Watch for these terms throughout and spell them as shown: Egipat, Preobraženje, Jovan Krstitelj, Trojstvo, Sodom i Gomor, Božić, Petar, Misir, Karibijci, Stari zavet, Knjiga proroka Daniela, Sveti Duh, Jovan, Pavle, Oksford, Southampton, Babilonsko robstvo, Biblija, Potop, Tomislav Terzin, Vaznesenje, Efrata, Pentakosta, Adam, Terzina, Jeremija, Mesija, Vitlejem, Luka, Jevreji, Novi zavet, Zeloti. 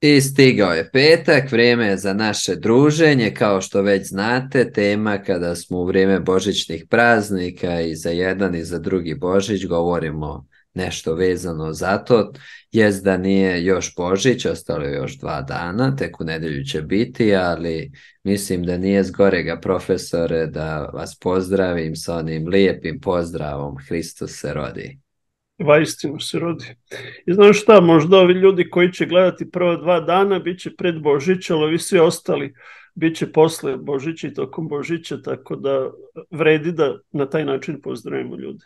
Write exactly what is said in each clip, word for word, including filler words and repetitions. I stigao je petak, vrijeme je za naše druženje, kao što već znate, tema kada smo u vrijeme božićnih praznika i za jedan i za drugi Božić govorimo nešto vezano za to, jest da nije još Božić, ostalo je još dva dana, tek u nedjelju će biti, ali mislim da nije zgorega, profesore, da vas pozdravim sa onim lijepim pozdravom Hristos se rodi. Vaistinu se rodi. I znaš šta, možda ovi ljudi koji će gledati prva dva dana bit će pred Božić, ali ovi svi ostali bit će posle Božića i tokom Božića, tako da vredi da na taj način pozdravimo ljude.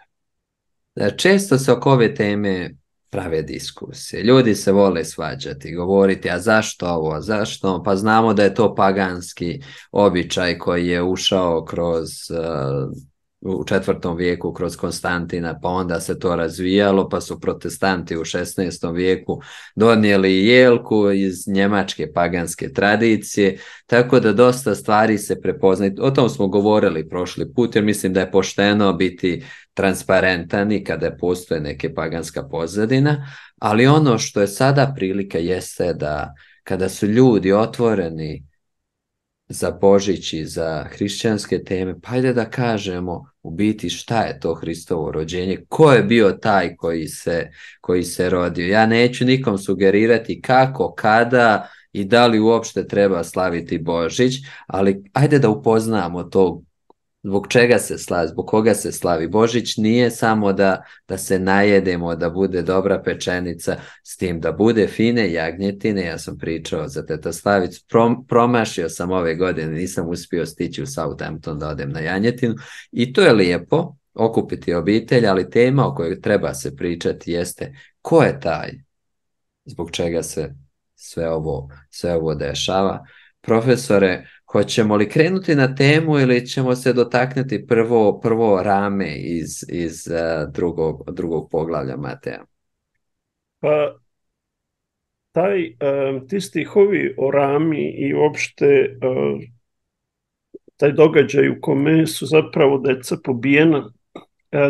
Da, često se oko ove teme prave diskusije. Ljudi se vole svađati, govoriti, a zašto ovo, zašto? Pa znamo da je to paganski običaj koji je ušao kroz... Uh, u četvrtom vijeku kroz Konstantina, pa onda se to razvijalo, pa su protestanti u šesnaestom vijeku donijeli jelku iz njemačke paganske tradicije, tako da dosta stvari se prepoznaju. O tom smo govorili prošli put, jer mislim da je pošteno biti transparentan i kada postoje neke paganska pozadina, ali ono što je sada prilika jeste da kada su ljudi otvoreni za Božić i za hrišćanske teme, pa ajde da kažemo u biti šta je to Hristovo rođenje, ko je bio taj koji se, koji se rodio. Ja neću nikom sugerirati kako, kada i da li uopšte treba slaviti Božić, ali ajde da upoznamo to zbog čega se slavi, zbog koga se slavi. Božić nije samo da, da se najedemo, da bude dobra pečenica, s tim da bude fine jagnjetine. Ja sam pričao za teta Slavicu, Prom, promašio sam ove godine, nisam uspio stići u Southampton da odem na janjetinu, i to je lijepo, okupiti obitelj, ali tema o kojoj treba se pričati jeste ko je taj zbog čega se sve ovo, sve ovo dešava. Profesore, hoćemo li krenuti na temu ili ćemo se dotaknuti prvo, prvo Rame iz, iz drugog, drugog poglavlja Mateja? Pa, taj, ti stihovi o Rami i uopšte taj događaj u kome su zapravo deca pobijena,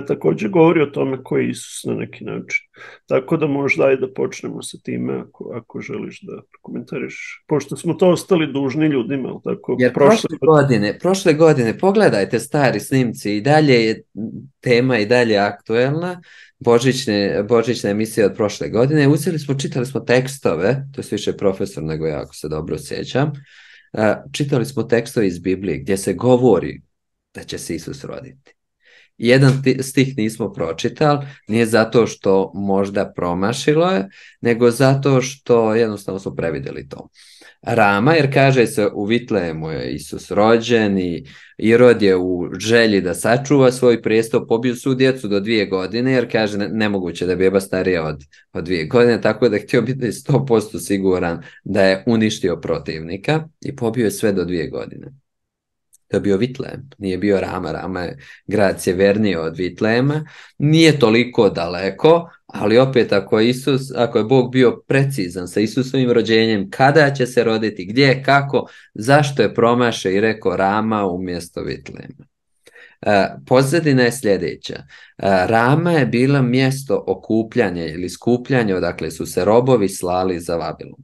također govori o tome ko je Isus na neki način. Tako da možda i da počnemo sa time ako, ako želiš da komentariš. Pošto smo to ostali dužni ljudima. Tako, Jer prošle... Prošle, godine, prošle godine, pogledajte stari snimci, i dalje je tema i dalje aktuelna. Božićne, božićne emisije od prošle godine. Uzeli smo, čitali smo tekstove, to je više profesor nego ja ako se dobro sjećam. Čitali smo tekstove iz Biblije gdje se govori da će se Isus roditi. Jedan stih nismo pročitali, nije zato što možda promašilo je, nego zato što jednostavno smo previdjeli to. Rama, jer kaže se u Vitlejemu je Isus rođen i Irod je u želji da sačuva svoj prijestol pobio svu djecu do dvije godine, jer kaže nemoguće da je beba starija od, od dvije godine, tako da je htio biti sto posto siguran da je uništio protivnika i pobio je sve do dvije godine. To je bio Vitlejem, nije bio Rama, Rama je grad sjevernije od Vitlejema, nije toliko daleko, ali opet ako je, Isus, ako je Bog bio precizan sa Isusovim rođenjem, kada će se roditi, gdje, kako, zašto je promašio i rekao Rama umjesto Vitlejema. E, pozadina je sljedeća. E, Rama je bila mjesto okupljanja ili skupljanja odakle su se robovi slali za Vavilon.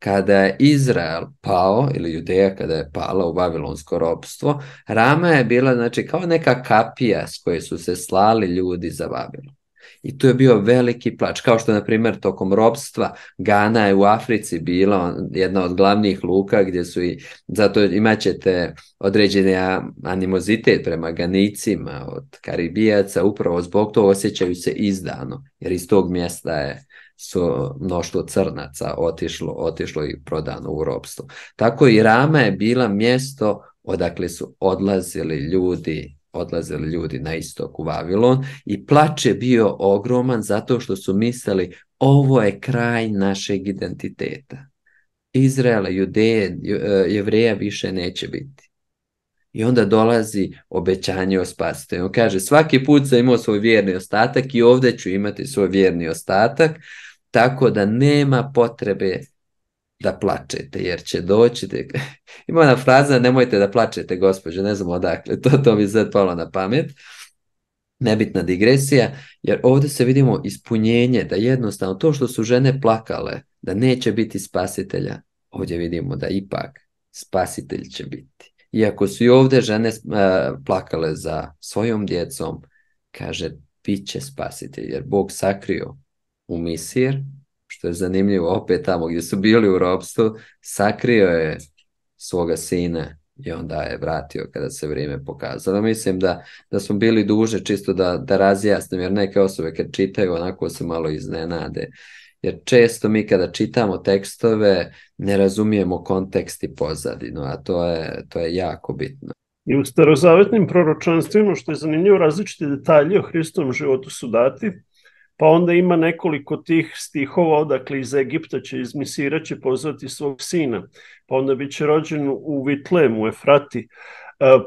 Kada je Izrael pao, ili Judeja kada je pala u Babilonsko robstvo, Rama je bila znači kao neka kapija s koje su se slali ljudi za Babilon. I tu je bio veliki plać, kao što na primjer tokom robstva Gana je u Africi bila jedna od glavnih luka gdje su i, zato imat ćete određeni animozitet prema Ganicima od Karibijaca, upravo zbog toga osjećaju se izdano, jer iz tog mjesta je su mnoštvo crnaca otišlo, otišlo i prodano u ropstvo. Tako i Rama je bila mjesto odakle su odlazili ljudi, odlazili ljudi na istok u Vavilon, i plač je bio ogroman zato što su mislili ovo je kraj našeg identiteta. Izraela, Judeje, Jevreja više neće biti. I onda dolazi obećanje o spasitelju. On kaže, svaki put sam imao svoj vjerni ostatak i ovdje ću imati svoj vjerni ostatak, tako da nema potrebe da plačete, jer će doći... Te... Ima ona fraza, nemojte da plačete, gospođo, ne znam odakle, to, to mi je sad palo na pamet. Nebitna digresija, jer ovdje se vidimo ispunjenje, da jednostavno to što su žene plakale, da neće biti spasitelja, ovdje vidimo da ipak spasitelj će biti. Iako su i ovdje žene plakale za svojom djecom, kaže, bit će spasitelj, jer Bog sakrio u Misir, što je zanimljivo, opet tamo gdje su bili u ropstvu, sakrio je svoga sina i onda je vratio kada se vrijeme pokazalo. Mislim da, da smo bili duže, čisto da, da razjasnim, jer neke osobe kad čitaju onako se malo iznenade. Jer često mi kada čitamo tekstove ne razumijemo kontekst i pozadinu, a to je, to je jako bitno. I u starozavetnim proročanstvima, što je zanimljivo, različiti detalji o Hristovom životu su dati, pa onda ima nekoliko tih stihova, dakle iz Egipta će, iz Misira će pozvati svog sina, pa onda bit će rođen u Vitlemu, u Efrati,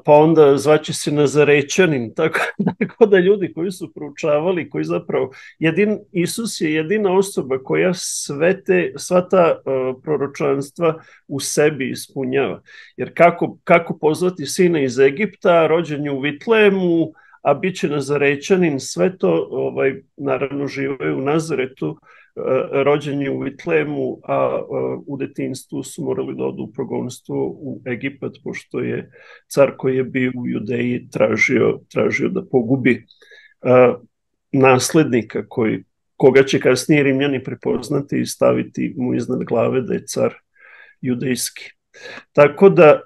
pa onda zvaće se Nazarećanin, tako, tako da ljudi koji su proučavali, koji zapravo, jedin, Isus je jedina osoba koja sve te, sva ta uh, proročanstva u sebi ispunjava. Jer kako, kako pozvati sina iz Egipta, rođen je u Vitlemu, a bit će Nazarećanin, sve to, ovaj, naravno živaju u Nazaretu, rođen je u Vitlemu, a u detinjstvu su morali da odu u progonstvo u Egipat, pošto je car koji je bio u Judeji tražio, tražio da pogubi uh, naslednika koji, koga će kasnije Rimljani prepoznati i staviti mu iznad glave da je car judejski. Tako da,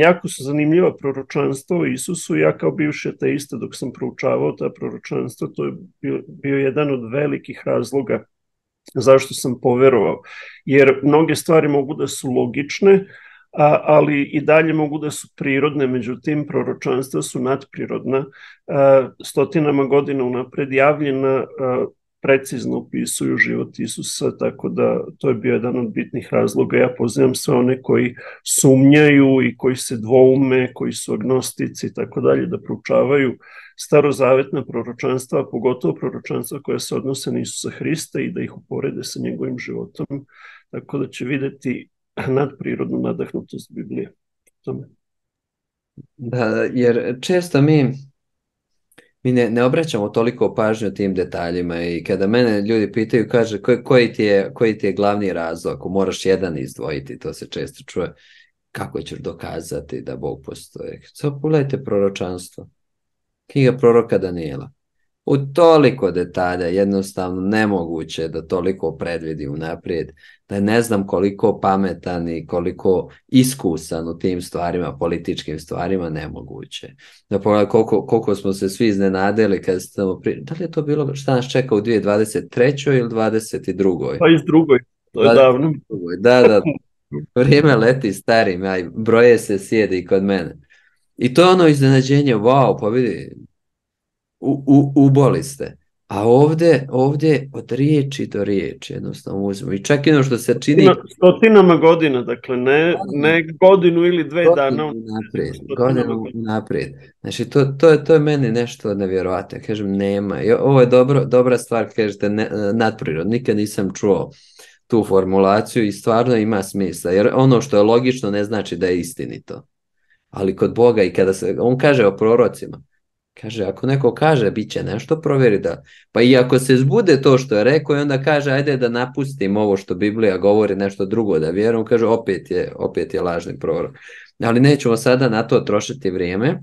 jako su zanimljiva proročanstva o Isusu. Ja kao bivši ateista, dok sam proučavao ta proročanstva, to je bio, bio jedan od velikih razloga zašto sam poverovao, jer mnoge stvari mogu da su logične, a, ali i dalje mogu da su prirodne, međutim proročanstva su nadprirodna, a, stotinama godina unapred javljena, a, precizno opisuju život Isusa, tako da to je bio jedan od bitnih razloga. Ja pozivam sve one koji sumnjaju i koji se dvoume, koji su agnostici i tako dalje, da proučavaju starozavetna proročanstva, pogotovo proročanstva koja se odnose na Isusa Hrista, i da ih uporede sa njegovim životom, tako da će vidjeti nadprirodnu nadahnutost Biblije. Da, jer često mi Mi ne, ne obraćamo toliko pažnju tim detaljima, i kada mene ljudi pitaju, kaže koji, koji, ti je, koji ti je glavni razlog, ako moraš jedan izdvojiti, to se često čuje, kako ćeš dokazati da Bog postoji. Sada pogledajte proročanstvo, knjiga proroka Danijela. U toliko detalja, jednostavno nemoguće da toliko predvidi unaprijed, da ne znam koliko pametan i koliko iskusan u tim stvarima, političkim stvarima, nemoguće. Da pogledaj koliko, koliko smo se svi iznenadili kad smo pri... Da li je to bilo šta nas čeka u dvadeset trećoj ili dvadeset drugoj? Pa iz drugoj, to je davno. Da, da, vrijeme leti starim, aj, broje se sjedi i kod mene. I to je ono iznenađenje, wow, pa vidi... U, u, uboli ste. A ovdje, ovdje od riječi do riječi jednostavno uzmemo. I čak jedno što se čini... Stotinama godina, dakle, ne, ne godinu ili dve dana. Naprijed, godinu naprijed. Znači, to, to, je, to je meni nešto nevjerojatno. Ja kažem, nema. I ovo je dobro, dobra stvar, kažete, ne, nadprirodno. Nikad nisam čuo tu formulaciju i stvarno ima smisla. Jer ono što je logično ne znači da je istinito. Ali kod Boga, i kada se... On kaže o prorocima. Kaže, ako neko kaže, bit će nešto, provjeri da. Pa i ako se zbude to što je rekao, i onda kaže, ajde da napustim ovo što Biblija govori, nešto drugo da vjerujem, kaže, opet je, opet je lažni prorok. Ali nećemo sada na to trošiti vrijeme,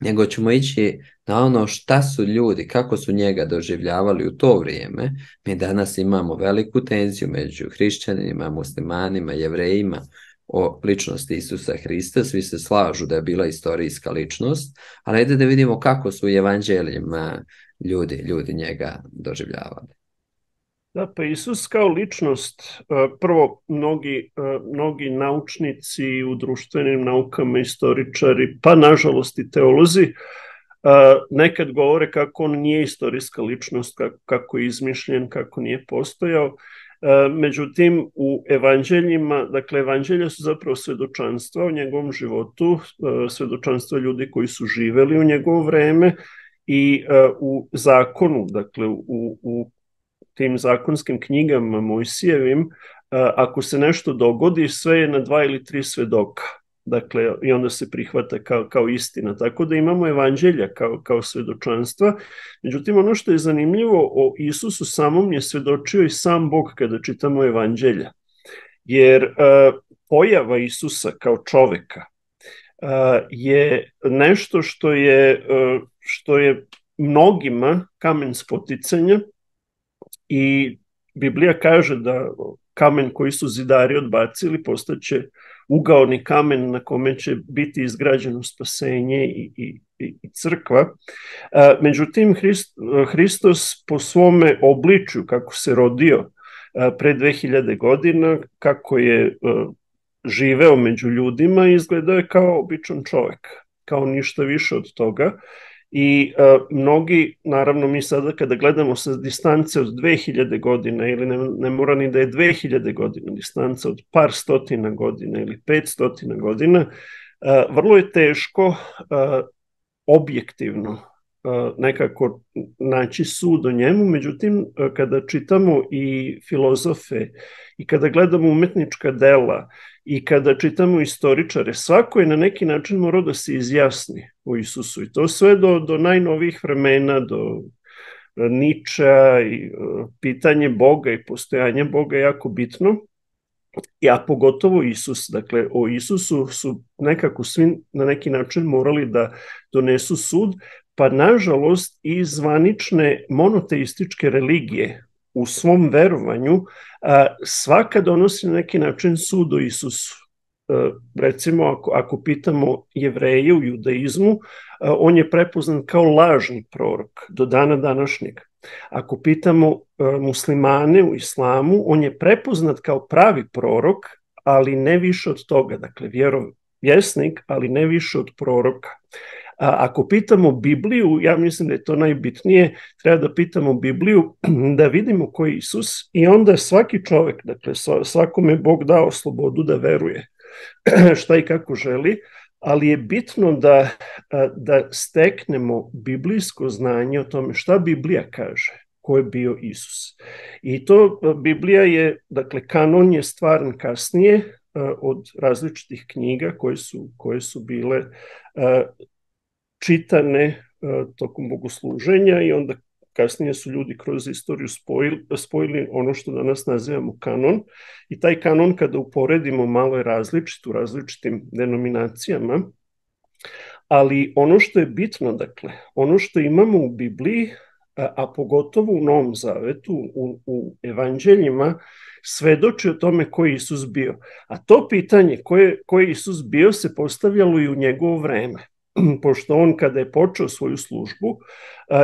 nego ćemo ići na ono šta su ljudi, kako su njega doživljavali u to vrijeme. Mi danas imamo veliku tenziju među hrišćanima, muslimanima, jevrejima, o ličnosti Isusa Hrista. Svi se slažu da je bila istorijska ličnost, ali ajde da vidimo kako su u evanđeljima ljudi, ljudi njega doživljavali. Da, pa Isus kao ličnost, prvo mnogi, mnogi naučnici u društvenim naukama, istoričari, pa nažalost i teolozi, nekad govore kako on nije istorijska ličnost, kako je izmišljen, kako nije postojao. Međutim, u evanđeljima, dakle, evanđelja su zapravo svedočanstva o njegovom životu, svedočanstva ljudi koji su živeli u njegovo vreme, i u zakonu, dakle, u, u tim zakonskim knjigama Mojsijevim, ako se nešto dogodi, sve je na dva ili tri svedoka. Dakle, i onda se prihvata kao, kao istina. Tako da imamo evanđelja kao, kao svedočanstva. Međutim, ono što je zanimljivo o Isusu samom je svedočio i sam Bog kada čitamo evanđelja. Jer uh, pojava Isusa kao čoveka uh, je nešto što je, uh, što je mnogima kamen spoticanja, i Biblija kaže da kamen koji su zidari odbacili postaće ugaoni kamen na kome će biti izgrađeno spasenje i, i, i crkva. Međutim, Hrist, Hristos po svome obličju, kako se rodio pre dve hiljade godina, kako je živeo među ljudima, izgledao je kao običan čovjek, kao ništa više od toga. I uh, mnogi, naravno mi sada kada gledamo sa distance od dve hiljade godina, ili ne, ne mora ni da je dve hiljade godina, distanca od par stotina godina ili pet stotina godina, uh, vrlo je teško uh, objektivno uh, nekako naći sud o njemu. Međutim, uh, kada čitamo i filozofe i kada gledamo umetnička dela i kada čitamo istoričare, svako je na neki način morao da se izjasni o Isusu. I to sve do, do najnovijih vremena, do Niča, i pitanje Boga i postojanje Boga je jako bitno, a pogotovo Isus. Dakle, o Isusu su nekako svi na neki način morali da donesu sud, pa nažalost i zvanične monoteističke religije u svom verovanju svaka donosi na neki način sud o Isusu. Recimo, ako, ako pitamo Jevreje u judaizmu, on je prepoznan kao lažni prorok do dana današnjeg. Ako pitamo muslimane u islamu, on je prepoznat kao pravi prorok, ali ne više od toga. Dakle, vjerovjesnik, ali ne više od proroka. A ako pitamo Bibliju, ja mislim da je to najbitnije, treba da pitamo Bibliju, da vidimo ko je Isus, i onda svaki čovjek, dakle svakome je Bog dao slobodu da veruje šta i kako želi, ali je bitno da, da steknemo biblijsko znanje o tome šta Biblija kaže, ko je bio Isus. I to Biblija je, dakle kanon je stvaran kasnije od različitih knjiga koje su, koje su bile čitane uh, tokom bogosluženja, i onda kasnije su ljudi kroz istoriju spojili, spojili ono što danas nazivamo kanon, i taj kanon kada uporedimo malo je različit u različitim denominacijama, ali ono što je bitno, dakle, ono što imamo u Bibliji, a, a pogotovo u Novom zavetu, u, u evanđeljima, svedoči o tome ko je Isus bio. A to pitanje ko je, ko je Isus bio se postavljalo i u njegovo vreme, pošto on kada je počeo svoju službu,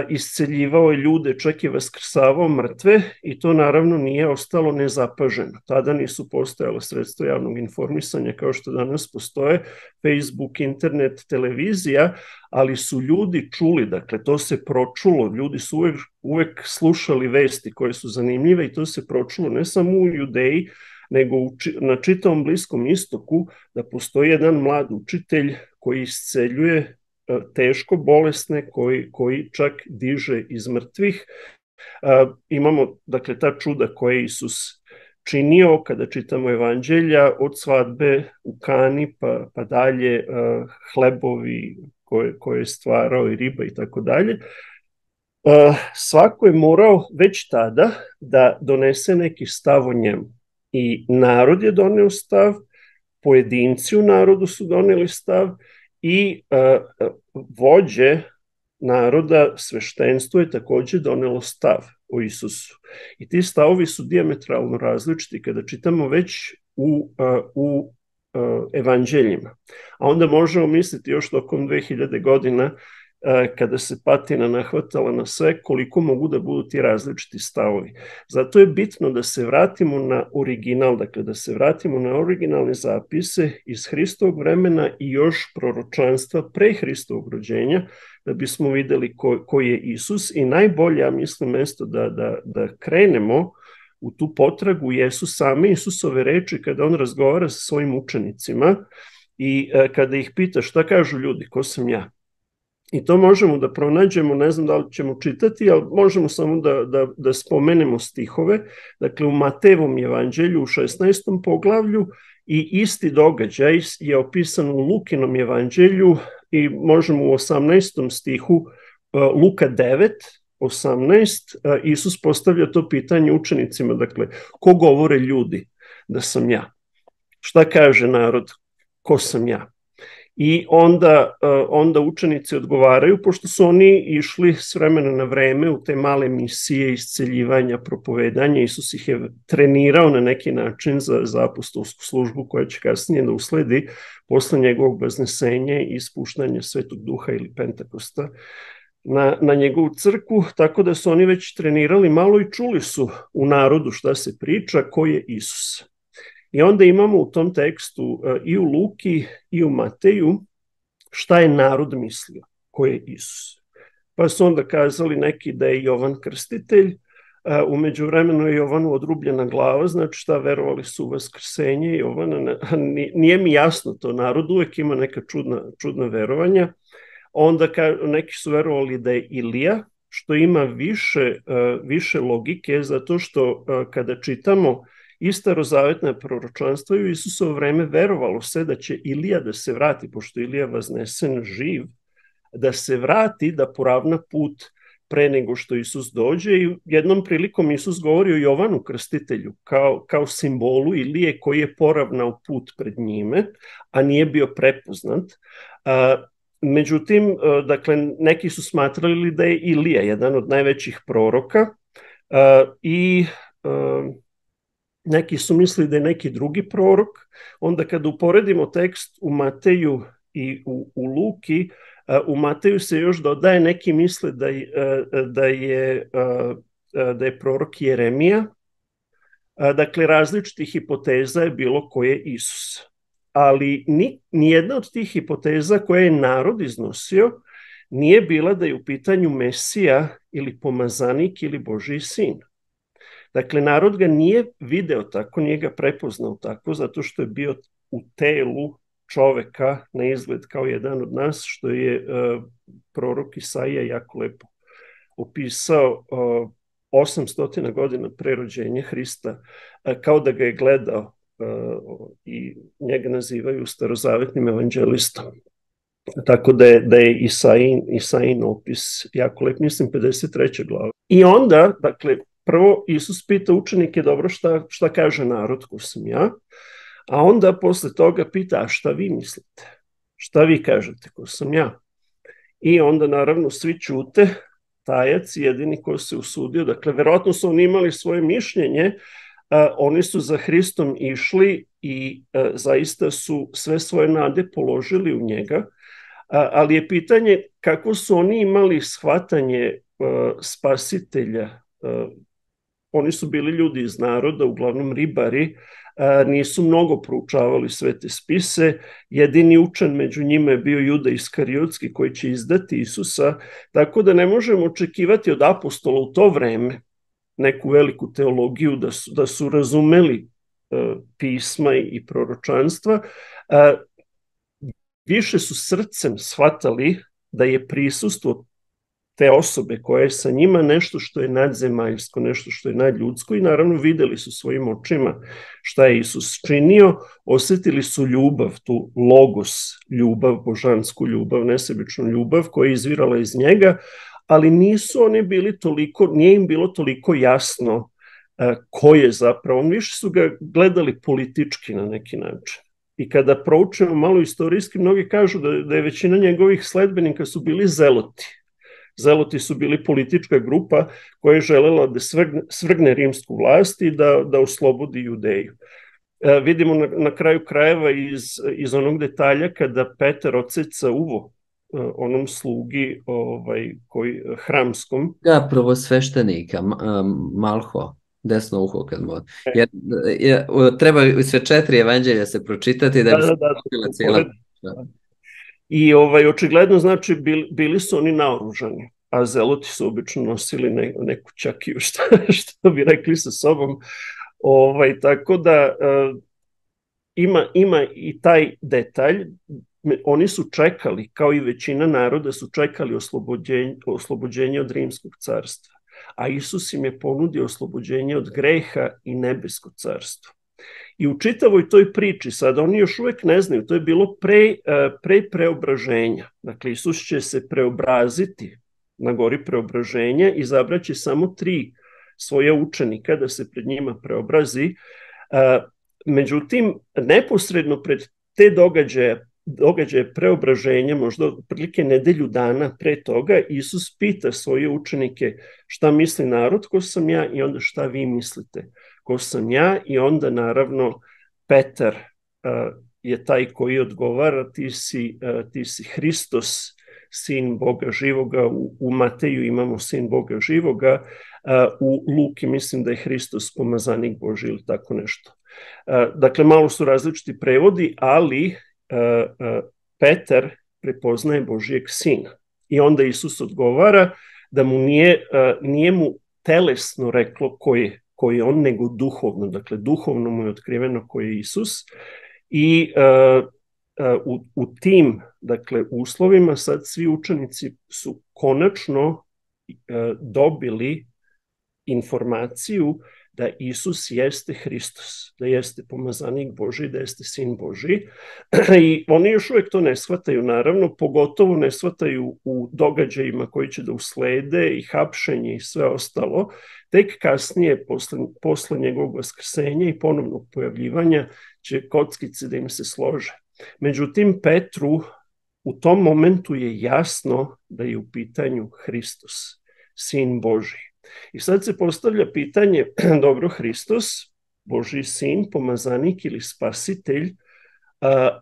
isceljivao je ljude, čak i vaskrsavao mrtve, i to naravno nije ostalo nezapaženo. Tada nisu postojala sredstva javnog informisanja kao što danas postoje, Facebook, internet, televizija, ali su ljudi čuli, dakle to se pročulo, ljudi su uvek, uvek slušali vesti koje su zanimljive, i to se pročulo ne samo u Judeji, nego na čitavom Bliskom istoku, da postoji jedan mlad učitelj koji isceljuje teško bolesne, koji, koji čak diže iz mrtvih. Uh, imamo, dakle, ta čuda koje Isus činio kada čitamo evanđelja, od svadbe u Kani pa, pa dalje, uh, hlebovi koje, koje je stvarao i riba i tako dalje. Svako je morao već tada da donese neki stav o njemu. I narod je donio stav, pojedinci u narodu su doneli stav, i uh, vođe naroda, sveštenstvo je također donelo stav o Isusu. I ti stavovi su dijametralno različiti kada čitamo već u, uh, u uh, evanđeljima. A onda možemo misliti još tokom dve hiljade godina, kada se patina nahvatala na sve, koliko mogu da budu ti različiti stavovi. Zato je bitno da se vratimo na original, dakle da se vratimo na originalne zapise iz Hristovog vremena i još proročanstva pre Hristovog rođenja, da bismo videli ko, ko je Isus, i najbolje, ja mislim, mesto da, da, da krenemo u tu potragu jesu same Isusove reči kada on razgovara sa svojim učenicima i a, kada ih pita šta kažu ljudi, ko sam ja. I to možemo da pronađemo, ne znam da li ćemo čitati, ali možemo samo da, da, da spomenemo stihove. Dakle, u Matejevom evanđelju u šesnaestom poglavlju I isti događaj je opisan u Lukinom evanđelju i možemo u osamnaestom stihu Luka devet osamnaest Isus postavlja to pitanje učenicima, dakle, ko govore ljudi da sam ja? Šta kaže narod? Ko sam ja? I onda, onda učenici odgovaraju, pošto su oni išli s vremena na vreme u te male misije isceljivanja, propovedanja. Isus ih je trenirao na neki način za, za apostolsku službu koja će kasnije da usledi posle njegovog vaznesenja i ispuštanja Svetog Duha ili Pentakosta na, na njegovu crkvu, tako da su oni već trenirali malo i čuli su u narodu šta se priča, ko je Isus. I onda imamo u tom tekstu i u Luki i u Mateju šta je narod mislio, ko je Isus. Pa su onda kazali neki da je Jovan Krstitelj, u međuvremenu je Jovanu odrubljena glava, znači šta, verovali su u Vaskrsenje Jovana, nije mi jasno to, narod uvek ima neka čudna, čudna verovanja. Onda neki su verovali da je Ilija, što ima više, više logike, zato što kada čitamo i starozavetna proročanstva i u Isusovo vreme verovalo se da će Ilija da se vrati, pošto Ilija vaznesen živ, da se vrati, da poravna put pre nego što Isus dođe. I jednom prilikom Isus govori o Jovanu Krstitelju kao, kao simbolu Ilije koji je poravnao put pred njime, a nije bio prepoznat. A, međutim, a, dakle, neki su smatrali da je Ilija jedan od najvećih proroka a, i... A, Neki su mislili da je neki drugi prorok. Onda kada uporedimo tekst u Mateju i u, u Luki, u Mateju se još dodaje, neki misle da je, da je, da je prorok Jeremija. Dakle, različitih hipoteza je bilo ko je Isus. Ali ni, nijedna od tih hipoteza koje je narod iznosio nije bila da je u pitanju Mesija ili Pomazanik ili Božji sin. Dakle, narod ga nije video tako, nije ga prepoznao tako, zato što je bio u telu čoveka na izgled kao jedan od nas, što je uh, prorok Isaija jako lepo opisao uh, osamsto godina pre rođenja Hrista, uh, kao da ga je gledao uh, i njega nazivaju starozavetnim evanđelistom. Tako da je, da je Isaijin, Isaijin opis jako lep, mislim pedeset treća glava. I onda, dakle, prvo, Isus pita učenike, dobro, šta, šta kaže narod, ko sam ja? A onda posle toga pita, a šta vi mislite? Šta vi kažete, ko sam ja? I onda, naravno, svi ćute, tajac, jedini ko se usudio. Dakle, verovatno su oni imali svoje mišljenje, a, oni su za Hristom išli i a, zaista su sve svoje nade položili u njega, a, ali je pitanje kako su oni imali shvatanje a, spasitelja. a, Oni su bili ljudi iz naroda, uglavnom ribari, nisu mnogo proučavali sve te spise. Jedini učen među njima je bio Juda Iskarijotski koji će izdati Isusa, tako da ne možemo očekivati od apostola u to vreme neku veliku teologiju, da su, da su razumeli pisma i proročanstva. Više su srcem shvatali da je prisustvo te osobe koja je sa njima nešto što je nadzemaljsko, nešto što je nadljudsko, i naravno videli su svojim očima šta je Isus činio, osjetili su ljubav, tu logos ljubav, božansku ljubav, nesebičnu ljubav koja je izvirala iz njega, ali nisu oni bili toliko, nije im bilo toliko jasno uh, ko je zapravo, više su ga gledali politički na neki način. I kada proučimo malo istorijski, mnogi kažu da, da je većina njegovih sledbenika su bili zeloti. Zeloti su bili politička grupa koja je želela da svrgne, svrgne rimsku vlast i da, da oslobodi Judeju. E, vidimo na, na kraju krajeva iz, iz onog detalja kada Petar odseca uvo onom slugi ovaj, koji, hramskom. Da, prvo sveštenika, malho, desno uho kad mod. Jer, jer, treba sve četiri evanđelja se pročitati da bi da, se da, cijela... Da. I ovaj, očigledno, znači, bili, bili su oni naoružani, a zeloti su obično nosili ne, neku čakiju, šta, šta bi rekli sa sobom. Ovaj, tako da uh, ima, ima i taj detalj. Oni su čekali, kao i većina naroda, su čekali oslobođenje, oslobođenje od Rimskog carstva. A Isus im je ponudio oslobođenje od greha i nebesko carstvo. I u čitavoj toj priči, sada oni još uvek ne znaju, to je bilo pre, pre preobraženja. Dakle, Isus će se preobraziti na gori preobraženja i zabraće samo tri svoja učenika da se pred njima preobrazi. Međutim, neposredno pred te događaje, događaje preobraženja, možda otprilike nedelju dana pre toga, Isus pita svoje učenike šta misli narod, ko sam ja, i onda šta vi mislite, ko sam ja, i onda naravno Petar uh, je taj koji odgovara, ti si, uh, ti si Hristos, sin Boga živoga. u, u Mateju imamo sin Boga živoga, uh, u Luki mislim da je Hristos pomazanik Boži ili tako nešto. Uh, dakle, malo su različiti prevodi, ali Petar prepoznaje Božijeg sina. I onda Isus odgovara da mu nije, nije mu telesno reklo ko je, ko je on, nego duhovno. Dakle, duhovno mu je otkriveno ko je Isus. I uh, uh, u, u tim, dakle, uslovima sad svi učenici su konačno uh, dobili informaciju da Isus jeste Hristos, da jeste pomazanik Božji, da jeste sin Božji. I oni još uvijek to ne shvataju, naravno, pogotovo ne shvataju u događajima koji će da uslede, i hapšenje i sve ostalo. Tek kasnije, posle, posle njegovog vaskrsenja i ponovnog pojavljivanja, će kockice da im se slože. Međutim, Petru u tom momentu je jasno da je u pitanju Hristos, sin Božji. I sad se postavlja pitanje, dobro, Hristos, Božji sin, pomazanik ili spasitelj, a,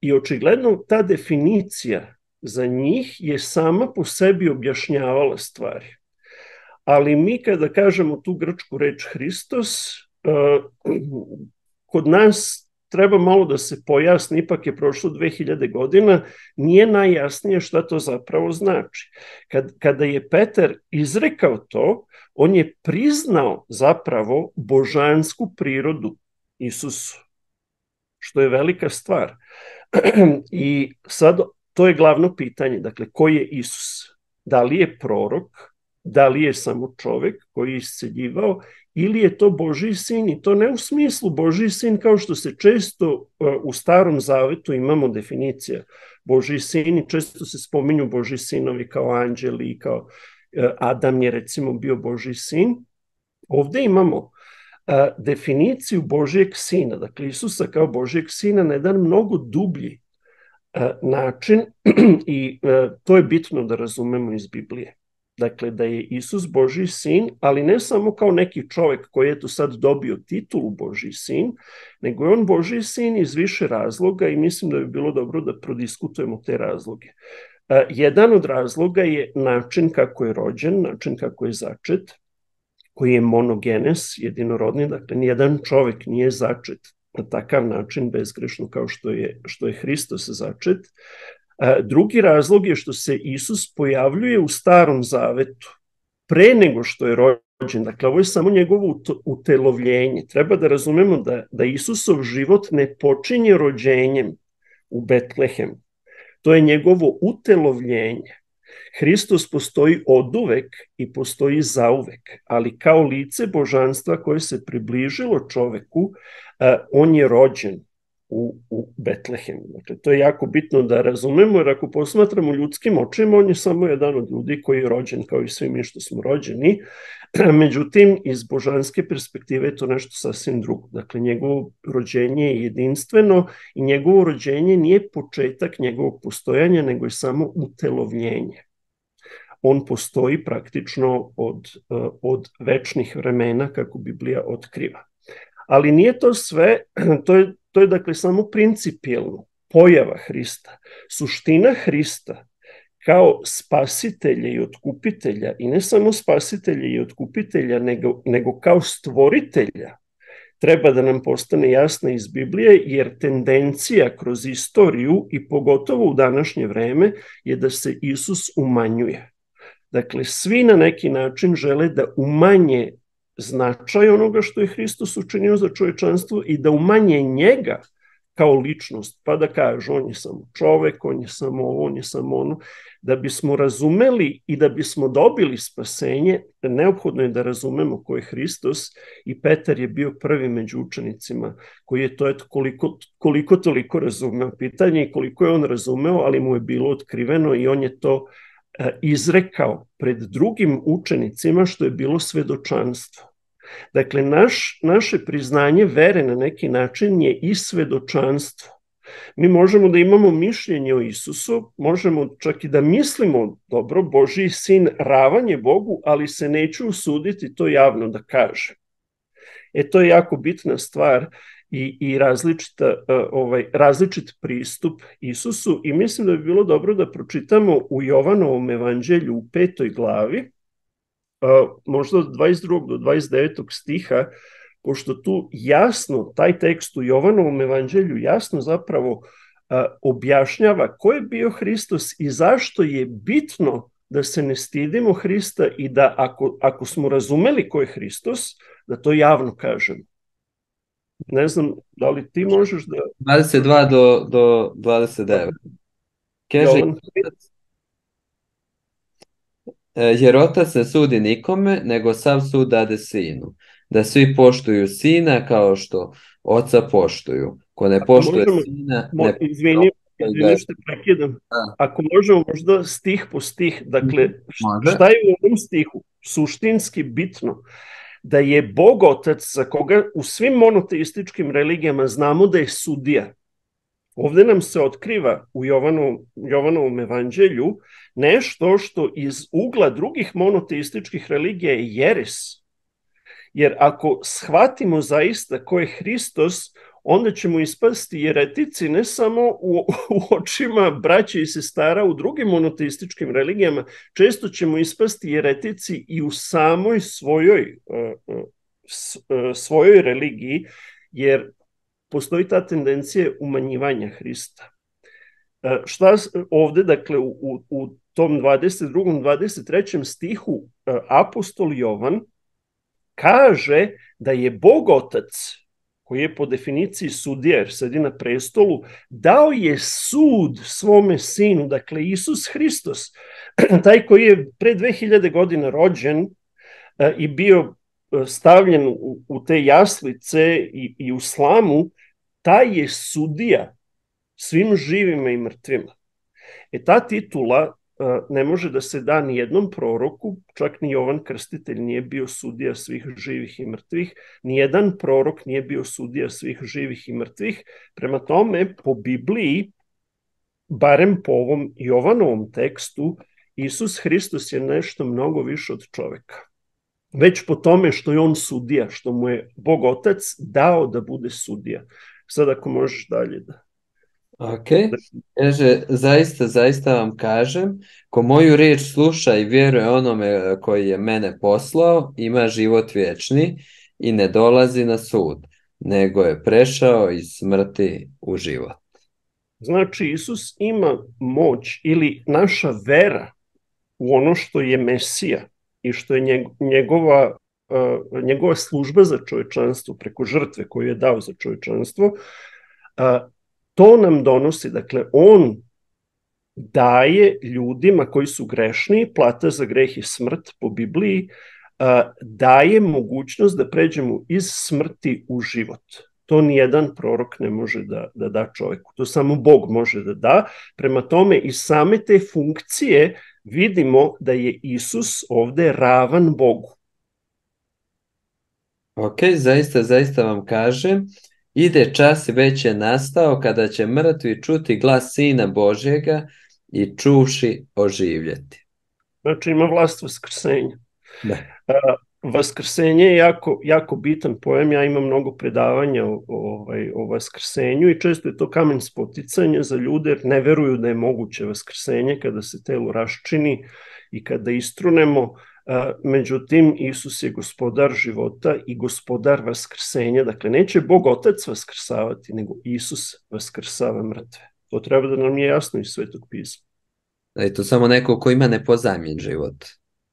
i očigledno ta definicija za njih je sama po sebi objašnjavala stvari. Ali mi kada kažemo tu grčku reč Hristos, a, kod nas treba malo da se pojasni, ipak je prošlo dve hiljade godina, nije najjasnije šta to zapravo znači. Kad, kada je Petar izrekao to, on je priznao zapravo božansku prirodu Isusu, što je velika stvar. I sad to je glavno pitanje, dakle, ko je Isus? Da li je prorok? Da li je samo čovek koji je isceljivao, ili je to Božji sin? I to ne u smislu Božji sin kao što se često u Starom zavetu imamo definicija Božji sin, i često se spominju Božji sinovi kao anđeli i kao Adam je recimo bio Božji sin. Ovde imamo definiciju Božjeg sina, dakle Isusa kao Božjeg sina, na jedan mnogo dublji način, i to je bitno da razumemo iz Biblije. Dakle, da je Isus Božji sin, ali ne samo kao neki čovek koji je tu sad dobio titulu Božji sin, nego je on Božji sin iz više razloga, i mislim da bi bilo dobro da prodiskutujemo te razloge. Uh, jedan od razloga je način kako je rođen, način kako je začet, koji je monogenes, jedinorodni, dakle nijedan čovek nije začet na takav način bezgrešno kao što je, što je Hristos začet. Drugi razlog je što se Isus pojavljuje u Starom zavetu pre nego što je rođen. Dakle, ovo je samo njegovo utelovljenje. Treba da razumemo da, da Isusov život ne počinje rođenjem u Betlehemu. To je njegovo utelovljenje. Hristos postoji oduvek i postoji zauvek, ali kao lice božanstva koje se približilo čoveku, on je rođen u, u Betlehemu. Dakle, to je jako bitno da razumemo, jer ako posmatramo ljudskim očima, on je samo jedan od ljudi koji je rođen, kao i svi mi što smo rođeni. Međutim, iz božanske perspektive je to nešto sasvim drugo. Dakle, njegovo rođenje je jedinstveno i njegovo rođenje nije početak njegovog postojanja, nego je samo utelovljenje. On postoji praktično od, od večnih vremena, kako Biblija otkriva. Ali nije to sve, to je To je dakle samo principijelno pojava Hrista. Suština Hrista kao spasitelja i otkupitelja, i ne samo spasitelja i otkupitelja, nego, nego kao stvoritelja, treba da nam postane jasna iz Biblije, jer tendencija kroz istoriju i pogotovo u današnje vreme je da se Isus umanjuje. Dakle, svi na neki način žele da umanje značaj onoga što je Hristos učinio za čovječanstvo i da umanje njega kao ličnost, pa da kaže on je samo čovek, on je samo ovo, on je samo ono. Da bismo razumeli i da bismo dobili spasenje, neophodno je da razumemo ko je Hristos, i Petar je bio prvi među učenicima koji je to eto koliko, koliko toliko razumeo pitanje i koliko je on razumeo, ali mu je bilo otkriveno i on je to izrekao pred drugim učenicima, što je bilo svedočanstvo. Dakle, naš, naše priznanje vere na neki način je i svedočanstvo. Mi možemo da imamo mišljenje o Isusu, možemo čak i da mislimo, dobro, Božji sin ravan je Bogu, ali se neću usuditi to javno da kažem. E, to je jako bitna stvar i, i različita, ovaj, različit pristup Isusu, i mislim da bi bilo dobro da pročitamo u Jovanovom evanđelju u petoj glavi, možda od dvadeset drugog do dvadeset devetog stiha, pošto tu jasno, taj tekst u Jovanovom evanđelju jasno zapravo objašnjava ko je bio Hristos i zašto je bitno da se ne stidimo Hrista i da ako, ako smo razumeli ko je Hristos, da to javno kažemo. Ne znam, da li ti možeš da... dvadeset dva do dvadeset devet. Kaže... Jovan... Jer otac ne sudi nikome, nego sav sud dade sinu. Da svi poštuju sina kao što oca poštuju. Ko ne poštuje možemo, sina... Ne... Izvini, izvini što prekidam. Ako možemo možda stih po stih. Dakle, šta je u ovom stihu suštinski bitno? Da je Bog otac, za koga u svim monoteističkim religijama znamo da je sudija. Ovdje nam se otkriva u Jovanovom, Jovanovom evanđelju nešto što iz ugla drugih monoteističkih religija je jeres. Jer ako shvatimo zaista ko je Hristos, onda ćemo ispasti jeretici ne samo u, u očima braća i sestara u drugim monoteističkim religijama, često ćemo ispasti jeretici i u samoj svojoj, svojoj religiji, jer postoji ta tendencija umanjivanja Hrista. Šta ovdje, dakle, u, u tom dvadeset drugom, dvadeset trećem stihu apostol Jovan kaže da je Bog otac, koji je po definiciji sudija, jer sedi na prestolu, dao je sud svome sinu, dakle Isus Hristos, taj koji je pre dve hiljade godina rođen i bio stavljen u, u te jaslice i, i u slamu, taj je sudija svim živima i mrtvima. E ta titula ne može da se da ni jednom proroku, čak ni Jovan Krstitelj nije bio sudija svih živih i mrtvih, ni jedan prorok nije bio sudija svih živih i mrtvih. Prema tome, po Bibliji, barem po ovom Jovanovom tekstu, Isus Hristos je nešto mnogo više od čoveka. Već po tome što je on sudija, što mu je Bog otac dao da bude sudija. Sad ako možeš dalje da... Ok, kaže, zaista, zaista vam kažem, ko moju riječ sluša i vjeruje onome koji je mene poslao, ima život vječni i ne dolazi na sud, nego je prešao iz smrti u život. Znači, Isus ima moć, ili naša vera u ono što je Mesija i što je njegova, njegova služba za čovječanstvo, preko žrtve koju je dao za čovječanstvo, to nam donosi, dakle, on daje ljudima koji su grešni, plata za greh i smrt po Bibliji, daje mogućnost da pređemo iz smrti u život. To nijedan prorok ne može da, da da čovjeku, to samo Bog može da da. Prema tome, i same te funkcije vidimo da je Isus ovdje ravan Bogu. Ok, zaista, zaista vam kažem, ide čas i već je nastao kada će mrtvi čuti glas Sina Božjega i čuvši oživljeti. Znači ima vlast vaskrsenja. Da. Vaskrsenje je jako, jako bitan pojam. Ja imam mnogo predavanja o, o, o vaskrsenju i često je to kamen spoticanja za ljude, jer ne veruju da je moguće vaskrsenje kada se telo raščini i kada istrunemo. Međutim, Isus je gospodar života i gospodar vaskrsenja. Dakle, neće Bog Otac vaskrsavati, nego Isus vaskrsava mrtve. To treba da nam je jasno iz Svetog pisma. Da je to samo neko ko ima nepozamljen život,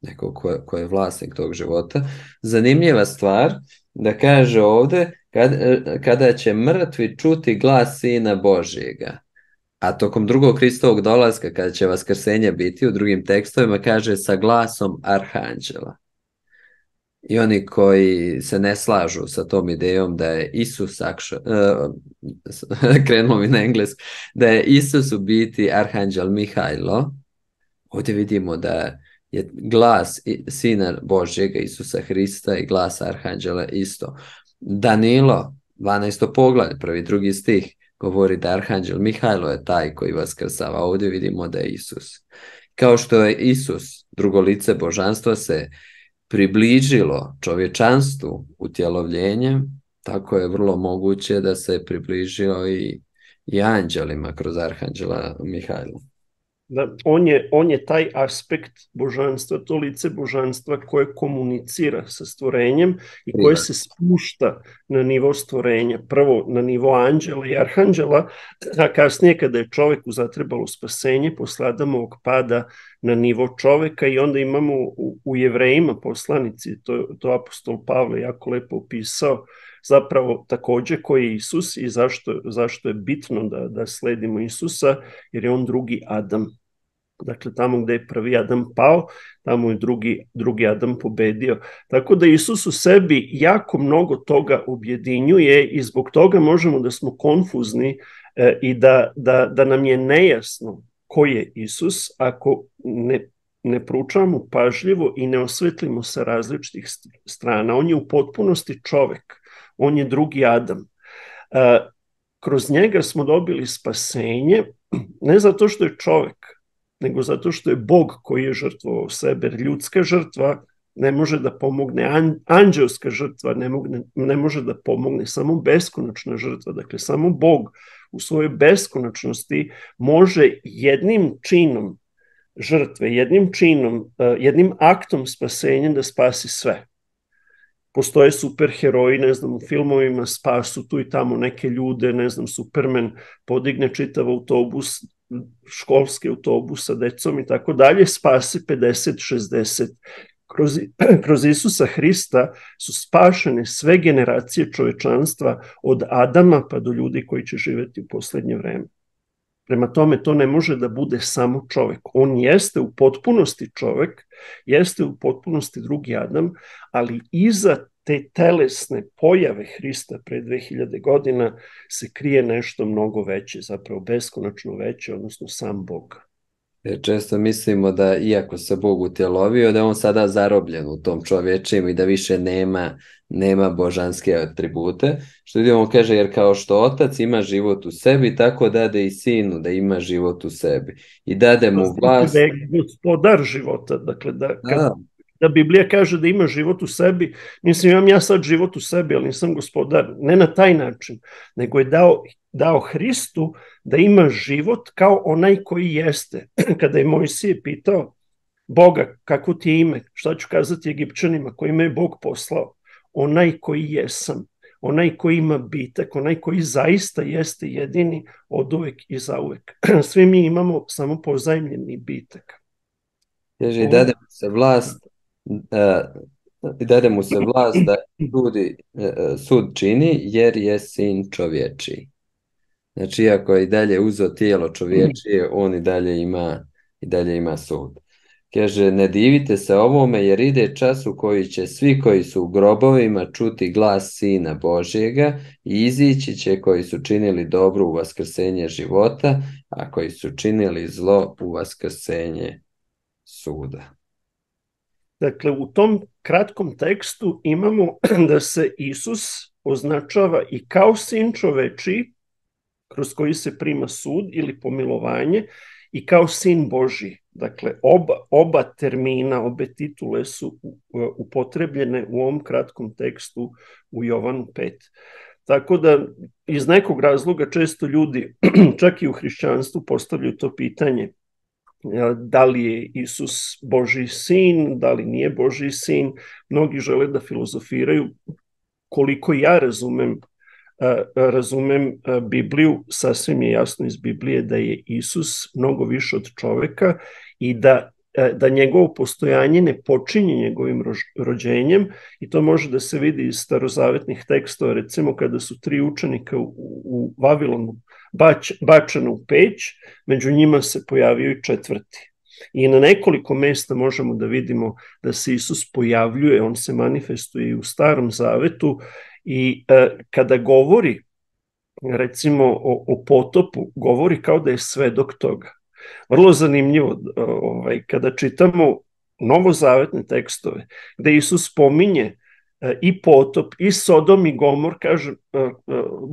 neko ko, ko je vlasnik tog života. Zanimljiva stvar da kaže ovdje kada, kada će mrtvi čuti glas Sina Božijega. A tokom drugog Kristovog dolaska, kada će vaskrsenje biti, u drugim tekstovima kaže sa glasom arhanđela. I oni koji se ne slažu sa tom idejom da je Isus akša, uh, krenuo mi na engleski, da je Isus u biti arhanđel Mihajlo, ovdje vidimo da je glas Sina Božjega Isusa Hrista i glas arhanđela isto. Danilo, dvanaesto pogled, prvi drugi stih, govori da arhanđel Mihajlo je taj koji vaskrsava. Ovdje vidimo da je Isus. Kao što je Isus, drugo lice božanstva, se približilo čovječanstvu utjelovljenjem, tako je vrlo moguće da se približio i, i anđelima kroz arhanđela Mihajla. Da, on je, on je taj aspekt božanstva, to lice božanstva koje komunicira sa stvorenjem i koje se spušta na nivo stvorenja, prvo na nivo anđela i arhanđela, a kasnije kada je čovjeku zatrebalo spasenje posle Adamovog pada na nivo čovjeka, i onda imamo u, u Jevrejima poslanici, to, to apostol Pavle jako lepo opisao, zapravo također koji je Isus i zašto, zašto je bitno da, da sledimo Isusa, jer je on drugi Adam. Dakle, tamo gdje je prvi Adam pao, tamo je drugi, drugi Adam pobedio. Tako da Isus u sebi jako mnogo toga objedinjuje i zbog toga možemo da smo konfuzni e, i da, da, da nam je nejasno ko je Isus ako ne ne proučavamo pažljivo i ne osvetlimo sa različitih strana. On je u potpunosti čovjek. On je drugi Adam. E, kroz njega smo dobili spasenje ne zato što je čovjek, nego zato što je Bog koji je žrtvovao sebe. Ljudska žrtva ne može da pomogne, an, anđelska žrtva ne, mogne, ne može da pomogne, samo beskonačna žrtva. Dakle, samo Bog u svojoj beskonačnosti može jednim činom žrtve, jednim činom, jednim aktom spasenja da spasi sve. Postoje superheroji, ne znam, u filmovima spasu tu i tamo neke ljude, ne znam, Superman podigne čitav autobus, školski autobus sa decom i tako dalje, spasi pedeset šezdeset. Kroz, kroz Isusa Hrista su spašene sve generacije čovečanstva od Adama pa do ljudi koji će živjeti u posljednje vreme. Prema tome, to ne može da bude samo čovjek. On jeste u potpunosti čovjek, jeste u potpunosti drugi Adam, ali iza te telesne pojave Hrista pre dve hiljade godina se krije nešto mnogo veće, zapravo beskonačno veće, odnosno sam Bog. Jer često mislimo da, iako se Bog utjelovio, da je on sada zarobljen u tom čovječim i da više nema, nema božanske atribute. Što vidimo, on kaže, jer kao što otac ima život u sebi, tako dade i sinu da ima život u sebi. I dade mu vlast. Da je gospodar života. Dakle, da, kad, da Biblija kaže da ima život u sebi, mislim, imam ja sad život u sebi, ali nisam gospodar. Ne na taj način, nego je dao... dao Hristu da ima život kao onaj koji jeste. Kada je Mojsije pitao Boga, kako ti je ime, šta ću kazati Egipćanima, koji me je Bog poslao? Onaj koji jesam, onaj koji ima bitak, onaj koji zaista jeste jedini od uvek i zauvek. Svi mi imamo samo pozajmljeni bitak. Ježi, On... dade mu se vlast, uh, dade mu se vlast da ljudi uh, sud čini, jer je sin čovječiji. Znači, iako je i dalje uzeo tijelo čovječije, on i dalje ima, i dalje ima sud. Kaže, ne divite se ovome, jer ide čas u koji će svi koji su u grobovima čuti glas Sina Božjega i izići će koji su činili dobro u vaskrsenje života, a koji su činili zlo u vaskrsenje suda. Dakle, u tom kratkom tekstu imamo da se Isus označava i kao sin čovečiji, kroz koji se prima sud ili pomilovanje, i kao sin Božji. Dakle, oba, oba termina, obe titule su upotrebljene u ovom kratkom tekstu u Jovanu pet. Tako da iz nekog razloga često ljudi, čak i u hrišćanstvu, postavljaju to pitanje da li je Isus Božji sin, da li nije Božji sin. Mnogi žele da filozofiraju. Koliko ja razumem razumem Bibliju, sasvim je jasno iz Biblije da je Isus mnogo više od čovjeka i da da njegovo postojanje ne počinje njegovim rođenjem, i to može da se vidi iz starozavetnih tekstova, recimo kada su tri učenika u, u Vavilonu bač, bačena u peć, među njima se pojavio i četvrti. I na nekoliko mesta možemo da vidimo da se Isus pojavljuje, on se manifestuje i u Starom zavetu, i e, kada govori, recimo o, o potopu, govori kao da je svedok toga. Vrlo zanimljivo ovaj, kada čitamo novozavetne tekstove gde Isus spominje i potop i Sodom i Gomor, kaže,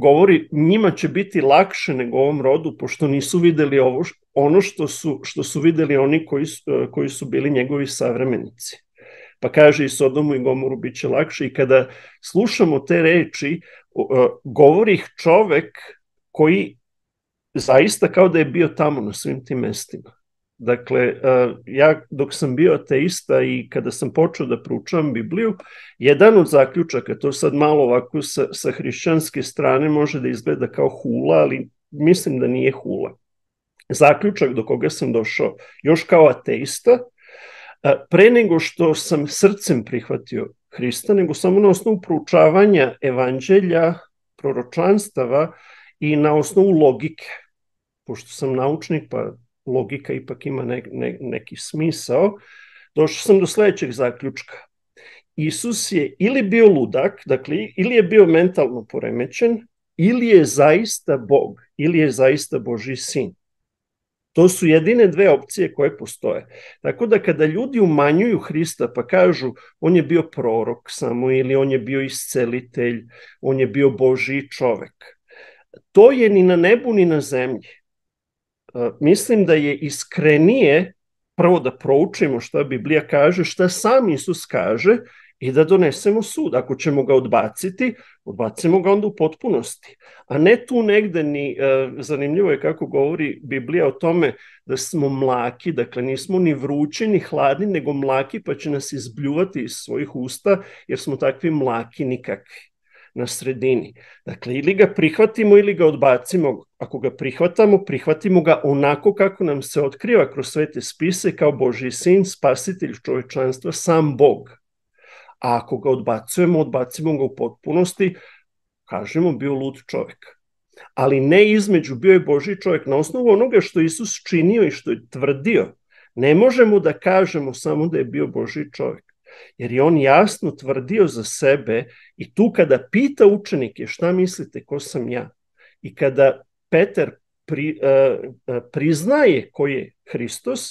govori njima će biti lakše nego ovom rodu, pošto nisu videli ovo, ono što su, što su videli oni koji su, koji su bili njegovi savremenici. Pa kaže, i Sodomu i Gomoru bit će lakše. I kada slušamo te reči, govori ih čovek koji zaista kao da je bio tamo na svim tim mestima. Dakle, ja dok sam bio ateista i kada sam počeo da proučavam Bibliju, jedan od zaključaka, to sad malo ovako sa, sa hrišćanske strane može da izgleda kao hula, ali mislim da nije hula. Zaključak do koga sam došao, još kao ateista, pre nego što sam srcem prihvatio Hrista, nego samo na osnovu proučavanja evanđelja, proročanstava i na osnovu logike. Pošto sam naučnik, pa logika ipak ima ne, ne, neki smisao, došao sam do sledećeg zaključka. Isus je ili bio ludak, dakle, ili je bio mentalno poremećen, ili je zaista Bog, ili je zaista Božji sin. To su jedine dve opcije koje postoje. Tako da kada ljudi umanjuju Hrista pa kažu on je bio prorok samo, ili on je bio iscelitelj, on je bio Božji čovek, to je ni na nebu ni na zemlji. Mislim da je iskrenije prvo da proučimo šta Biblija kaže, šta sam Isus kaže, i da donesemo sud. Ako ćemo ga odbaciti, odbacimo ga onda u potpunosti. A ne tu negde ni, e, zanimljivo je kako govori Biblija o tome da smo mlaki, dakle nismo ni vrući ni hladni, nego mlaki, pa će nas izbljuvati iz svojih usta, jer smo takvi mlaki nikakvi, na sredini. Dakle, ili ga prihvatimo ili ga odbacimo. Ako ga prihvatamo, prihvatimo ga onako kako nam se otkriva kroz svete spise, kao Božji sin, spasitelj čovečanstva, sam Bog. A ako ga odbacujemo, odbacimo ga u potpunosti, kažemo bio lud čovjek. Ali ne između, bio je Božji čovjek. Na osnovu onoga što Isus činio i što je tvrdio, ne možemo da kažemo samo da je bio Božji čovjek. Jer je on jasno tvrdio za sebe, i tu kada pita učenike šta mislite, ko sam ja, i kada Petar pri, uh, priznaje ko je Hristos,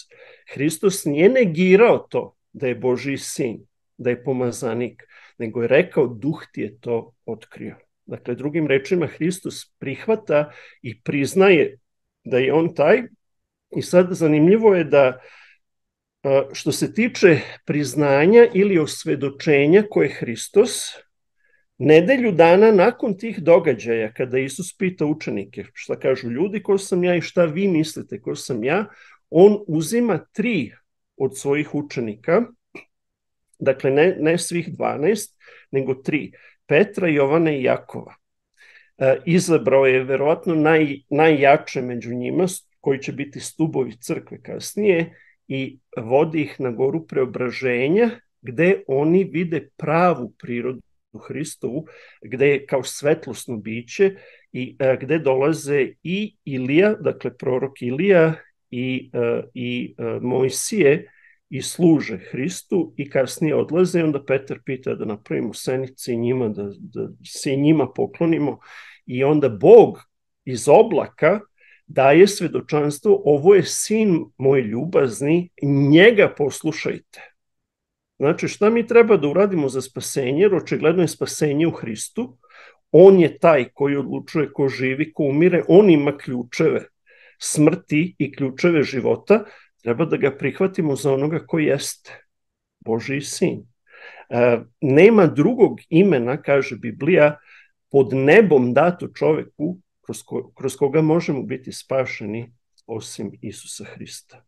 Hristos nije negirao to da je Božji sin, da je pomazanik, nego je rekao duh ti je to otkrio. Dakle, drugim rečima, Hristos prihvata i priznaje da je on taj. I sad zanimljivo je da što se tiče priznanja ili osvedočenja ko je Hristos, nedelju dana nakon tih događaja, kada Isus pita učenike šta kažu ljudi ko sam ja i šta vi mislite ko sam ja, on uzima tri od svojih učenika, dakle ne, ne svih dvanaest, nego tri, Petra, Jovana i Jakova. E, izabrao je verovatno naj, najjače među njima, koji će biti stubovi crkve kasnije, i vodi ih na goru Preobraženja, gde oni vide pravu prirodu Hristovu, gde je kao svetlosno biće, i a, gde dolaze i Ilija, dakle prorok Ilija, i, a, i a, Mojsije, i služe Hristu i kasnije odlaze. I onda Petar pita da napravimo senice i njima, da, da se njima poklonimo, i onda Bog iz oblaka daje svedočanstvo, ovo je sin moj ljubazni, njega poslušajte. Znači, šta mi treba da uradimo za spasenje, jer očigledno je spasenje u Hristu, on je taj koji odlučuje ko živi, ko umire, on ima ključeve smrti i ključeve života, treba da ga prihvatimo za onoga koji jeste, Božji sin. E, nema drugog imena, kaže Biblija, pod nebom dato čoveku, Kroz, ko, kroz koga možemo biti spašeni osim Isusa Hrista.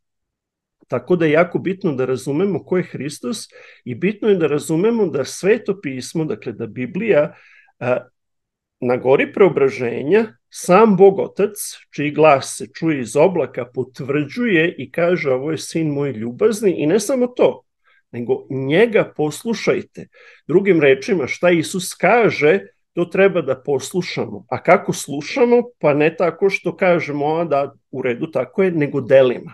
Tako da je jako bitno da razumemo ko je Hristos, i bitno je da razumemo da Sveto pismo, dakle da Biblija, a, Na gori Preobraženja sam Bog Otac, čiji glas se čuje iz oblaka, potvrđuje i kaže: ovo je sin moj ljubazni. I ne samo to, nego njega poslušajte. Drugim rečima, šta Isus kaže, to treba da poslušamo. A kako slušamo? Pa ne tako što kažemo, a da, u redu, tako je, nego delima.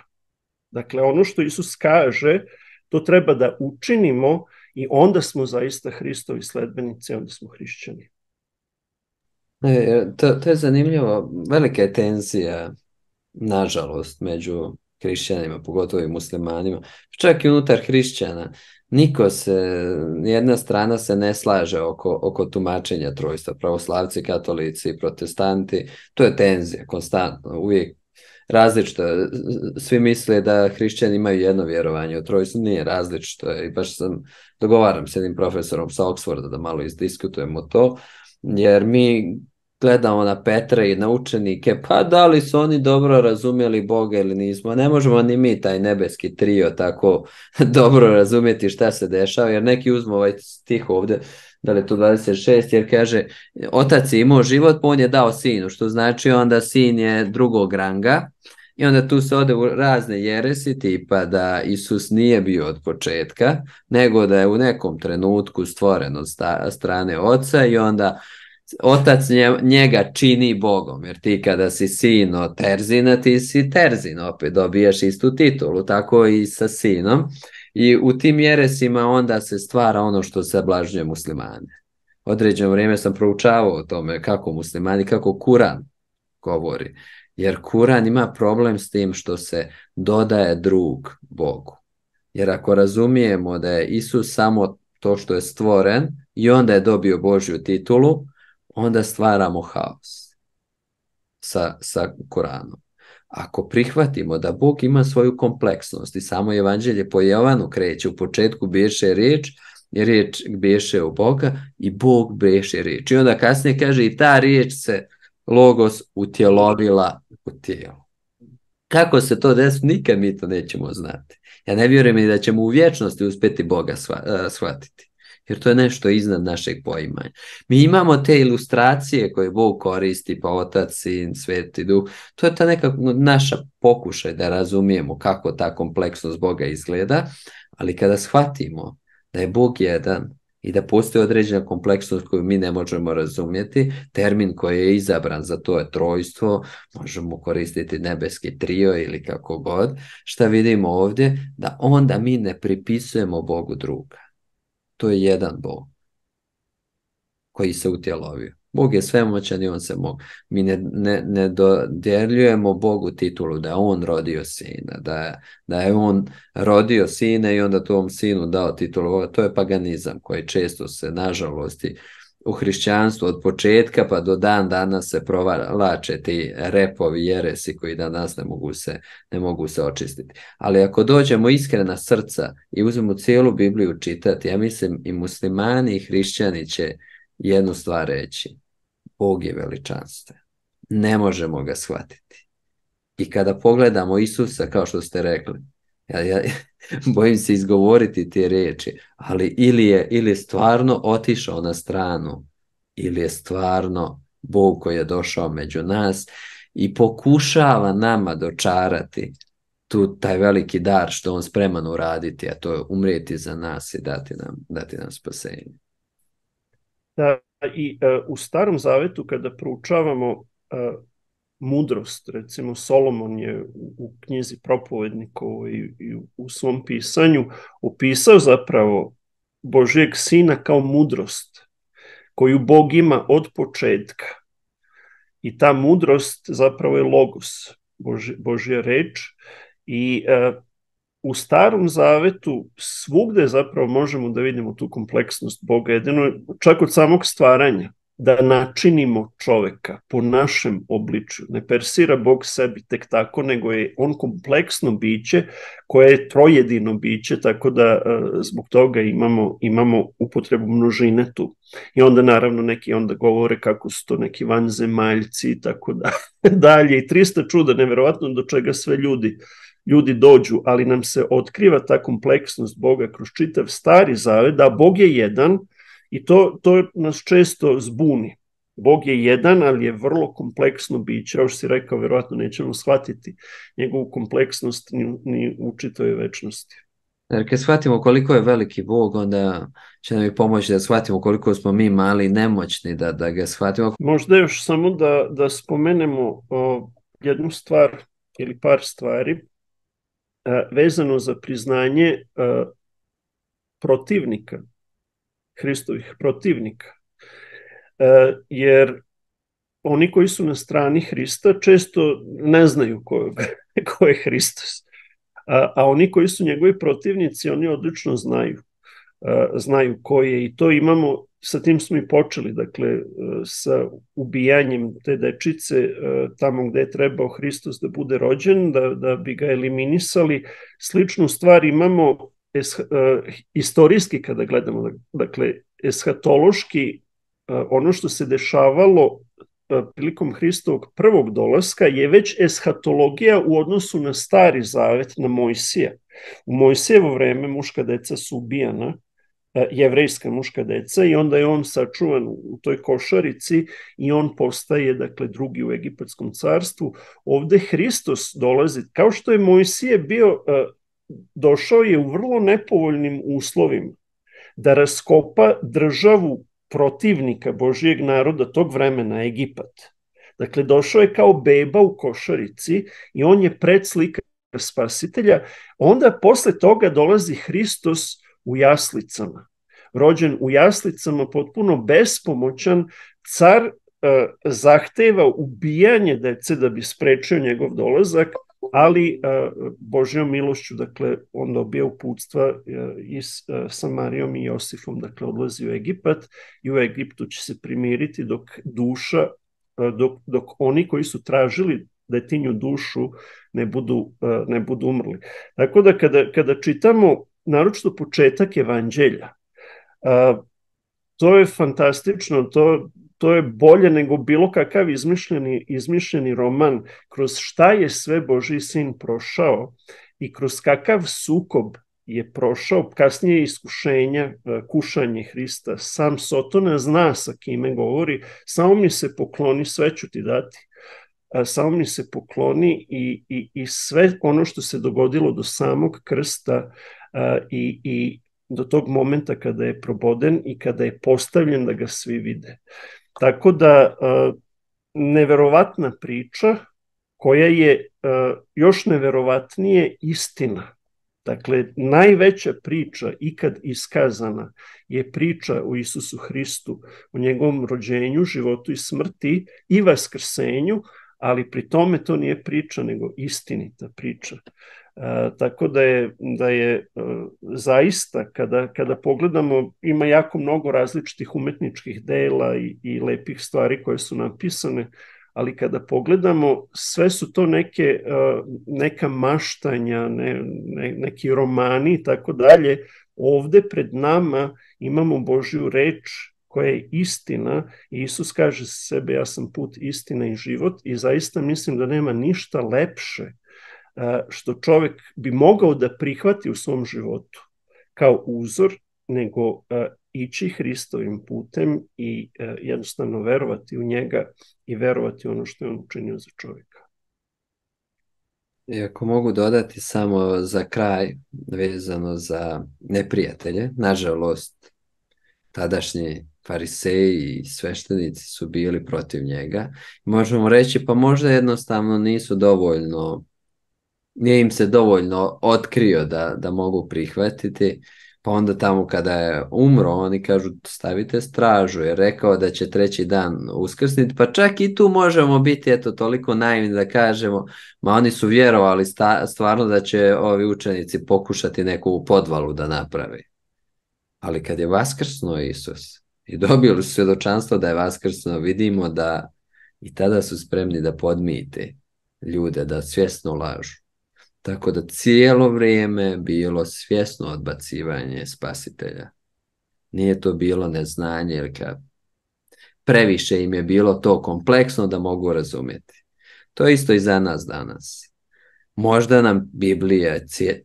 Dakle, ono što Isus kaže, to treba da učinimo i onda smo zaista Hristovi sledbenici, onda smo hrišćani. E, to, to je zanimljivo. Velika je tenzija, nažalost, među hrišćanima, pogotovo i muslimanima, čak i unutar hrišćana. Niko se, jedna strana se ne slaže oko, oko tumačenja trojstva, pravoslavci, katolici, protestanti. To je tenzija, konstantno, uvijek različito. Svi misle da hrišćani imaju jedno vjerovanje o trojstvu, nije različito. I baš sam, dogovaram s jednim profesorom sa Oksforda da malo izdiskutujemo to, jer mi gledamo na Petra i na učenike, pa da li su oni dobro razumjeli Boga ili nismo. Ne možemo ni mi taj nebeski trio tako dobro razumjeti šta se dešava, jer neki uzmu ovaj stih ovdje, da li je to dvadeset šest, jer kaže: Otac je imao život, pa on je dao sinu, što znači onda sin je drugog ranga. I onda tu se ode u razne jeresi tipa da Isus nije bio od početka, nego da je u nekom trenutku stvoren od strane oca i onda otac njega čini Bogom, jer ti kada si sin od Terzina, ti si Terzin, opet dobijaš istu titulu, tako i sa sinom. I u tim jeresima onda se stvara ono što se blažnje muslimane. Određeno vrijeme sam proučavao o tome kako muslimani, kako Kuran govori. Jer Kuran ima problem s tim što se dodaje drug Bogu. Jer ako razumijemo da je Isus samo to što je stvoren i onda je dobio Božju titulu, onda stvaramo haos sa, sa Kuranom. Ako prihvatimo da Bog ima svoju kompleksnost i samo Evanđelje po Jovanu kreće, u početku biješe riječ, riječ biješe u Boga i Bog biješe riječ. I onda kasnije kaže i ta riječ se Logos utjelovila u tijelu. Kako se to desi, nikad mi to nećemo znati. Ja ne vjerujem i da ćemo u vječnosti uspjeti Boga shvatiti, jer to je nešto iznad našeg poimanja. Mi imamo te ilustracije koje Bog koristi, pa Otac, Sin, Sveti Duh. To je ta neka naša pokušaj da razumijemo kako ta kompleksnost Boga izgleda, ali kada shvatimo da je Bog jedan i da postoji određena kompleksnost koju mi ne možemo razumjeti, termin koji je izabran za to je trojstvo, možemo koristiti nebeski trio ili kako god, šta vidimo ovdje, da onda mi ne pripisujemo Bogu druga. To je jedan Bog koji se utjelovio. Bog je svemoćan i on se mog. Mi ne, ne, ne dodjeljujemo Bogu titulu da je on rodio sina, da je, da je on rodio sina i onda tom sinu dao titulu. To je paganizam koji često se, nažalost, u hrišćanstvu od početka pa do dan danas se provlače ti repovi, jeresi koji danas ne mogu se, ne mogu se očistiti. Ali ako dođemo iskrena srca i uzmemo cijelu Bibliju čitati, ja mislim i muslimani i hrišćani će jednu stvar reći: Bog je veličanstven. Ne možemo ga shvatiti. I kada pogledamo Isusa, kao što ste rekli, ja, ja bojim se izgovoriti te riječi, ali ili je, ili je stvarno otišao na stranu, ili je stvarno Bog koji je došao među nas i pokušava nama dočarati tu taj veliki dar što on spreman uraditi, a to je umrijeti za nas i dati nam, dati nam spasenje. Da, i uh, u Starom zavetu kada proučavamo uh, mudrost, recimo Solomon je u, u knjizi Propovednikova i, i u svom pisanju opisao zapravo Božijeg sina kao mudrost koju Bog ima od početka. I ta mudrost zapravo je logos, Boži, Božja reč. I uh, u Starom zavetu svugde zapravo možemo da vidimo tu kompleksnost Boga, jedino čak od samog stvaranja, da načinimo čoveka po našem obličju. Ne persira Bog sebi tek tako, nego je on kompleksno biće koje je trojedino biće, tako da zbog toga imamo, imamo upotrebu množine tu. I onda naravno neki onda govore kako su to neki vanzemaljci i tako dalje. I trista čuda, nevjerojatno do čega sve ljudi ljudi dođu, ali nam se otkriva ta kompleksnost Boga kroz čitav Stari zavet, da Bog je jedan i to, to nas često zbuni. Bog je jedan, ali je vrlo kompleksno biće. Ovo što si rekao, vjerojatno nećemo shvatiti njegovu kompleksnost ni, ni u čitoj večnosti. Jer kad shvatimo koliko je veliki Bog, onda će nam i pomoći da shvatimo koliko smo mi mali i nemoćni da, da ga shvatimo. Možda još samo da, da spomenemo o, jednu stvar ili par stvari a, vezano za priznanje a, protivnika, Hristovih protivnika. A, jer oni koji su na strani Hrista često ne znaju ko, ko je Hristos. A, a oni koji su njegovi protivnici, oni odlično znaju, a, znaju ko je, i to imamo, sa tim smo i počeli, dakle, sa ubijanjem te dečice a, tamo gde je trebao Hristos da bude rođen, da, da bi ga eliminisali. Sličnu stvar imamo es, a, istorijski kada gledamo, dakle, eshatološki, a, ono što se dešavalo prilikom Hristovog prvog dolaska je već eshatologija u odnosu na Stari zavet, na Mojsija. U Mojsijevo vreme muška deca su ubijana, jevrejska muška deca, i onda je on sačuvan u toj košarici i on postaje, dakle, drugi u Egipatskom carstvu. Ovde Hristos dolazi, kao što je Mojsije bio, došao je u vrlo nepovoljnim uslovima da raskopa državu protivnika Božijeg naroda tog vremena, Egipat. Dakle, došao je kao beba u košarici i on je predslika spasitelja. Onda posle toga dolazi Hristos u jaslicama. Rođen u jaslicama, potpuno bespomoćan, car eh, zahteva ubijanje dece da bi sprečio njegov dolazak, ali eh, Božjom milošću, dakle, on dobija uputstva eh, i s eh, Samarijom i Josifom, dakle, odlazi u Egipat i u Egiptu će se primiriti dok duša, eh, dok, dok oni koji su tražili detinju dušu ne budu, eh, ne budu umrli. Tako da kada, kada čitamo, naročito početak Evanđelja, eh, to je fantastično, to To je bolje nego bilo kakav izmišljeni, izmišljeni roman, kroz šta je sve Božji sin prošao i kroz kakav sukob je prošao, kasnije iskušenja, kušanje Hrista. Sam Sotona zna sa kime govori, samo mi se pokloni, sve ću ti dati. Samo mi se pokloni i, i, i sve ono što se dogodilo do samog krsta i, i do tog momenta kada je proboden i kada je postavljen da ga svi vide. Tako da, neverovatna priča koja je još neverovatnije istina. Dakle, najveća priča ikad iskazana je priča o Isusu Hristu, o njegovom rođenju, životu i smrti i vaskrsenju, ali pri tome to nije priča, nego istinita priča. Uh, tako da je, da je uh, zaista, kada, kada pogledamo, ima jako mnogo različitih umetničkih dela i, i lepih stvari koje su napisane, ali kada pogledamo, sve su to neke, uh, neka maštanja, ne, ne, neki romani i tako dalje. Ovde pred nama imamo Božju reč koja je istina, i Isus kaže za sebe, ja sam put, istina i život, i zaista mislim da nema ništa lepše što čovjek bi mogao da prihvati u svom životu kao uzor, nego uh, ići Hristovim putem i uh, jednostavno verovati u njega i verovati ono što je on učinio za čovjeka. I ako mogu dodati samo za kraj, vezano za neprijatelje, nažalost, tadašnji fariseji i sveštenici su bili protiv njega. Možemo reći, pa možda jednostavno nisu dovoljno nije im se dovoljno otkrio da, da mogu prihvatiti, pa onda tamo kada je umro, oni kažu stavite stražu, je rekao da će treći dan uskrsniti, pa čak i tu možemo biti eto toliko naivni da kažemo, ma oni su vjerovali sta, stvarno da će ovi učenici pokušati neku podvalu da napravi. Ali kad je vaskrsnuo Isus i dobili su svjedočanstvo da je vaskrsnuo, vidimo da i tada su spremni da podmite ljude, da svjesno lažu. Tako da cijelo vrijeme bilo svjesno odbacivanje spasitelja. Nije to bilo neznanje, jer previše im je bilo to kompleksno da mogu razumjeti. To je isto i za nas danas. Možda nam Biblija,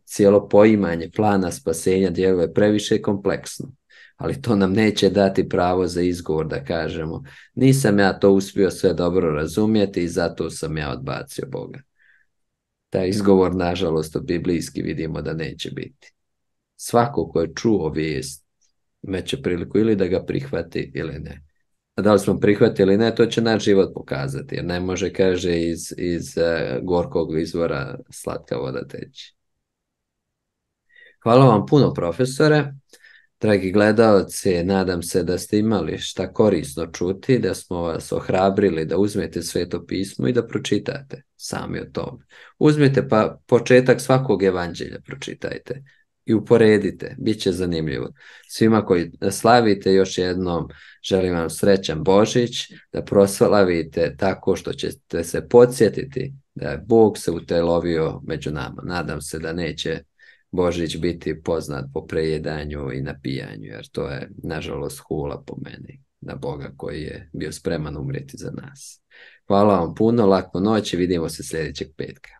cijelo poimanje plana spasenja djeluje previše kompleksno, ali to nam neće dati pravo za izgovor da kažemo: nisam ja to uspio sve dobro razumjeti i zato sam ja odbacio Boga. Taj izgovor, nažalost, u biblijski vidimo da neće biti. Svako ko je čuo vijest imaće priliku ili da ga prihvati ili ne. A da li smo prihvatili ili ne, to će naš život pokazati, jer ne može, kaže, iz, iz uh, gorkog izvora slatka voda teći. Hvala vam puno, profesore. Dragi gledalci, nadam se da ste imali šta korisno čuti, da smo vas ohrabrili da uzmete Sveto pismo i da pročitate sami o tome. Uzmite pa početak svakog evanđelja, pročitajte i uporedite, bit će zanimljivo. Svima koji slavite, još jednom želim vam srećan Božić, da proslavite tako što ćete se podsjetiti da je Bog se utelovio među nama. Nadam se da neće Božić biti poznat po prejedanju i napijanju, jer to je, nažalost, hula po meni na Boga koji je bio spreman umrijeti za nas. Hvala vam puno, laku noć i vidimo se sljedećeg petka.